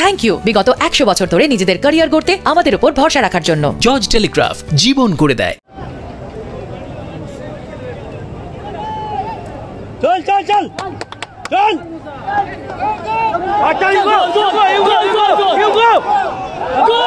Thank you বিগত 100 বছর ধরে নিজেদের ক্যারিয়ার গড়তে আমাদের উপর ভরসা রাখার জন্য। জর্জ টেলিগ্রাফ জীবন করে দেয়। চল চল চল চল আচ্ছা you go you go you go you go you go গো।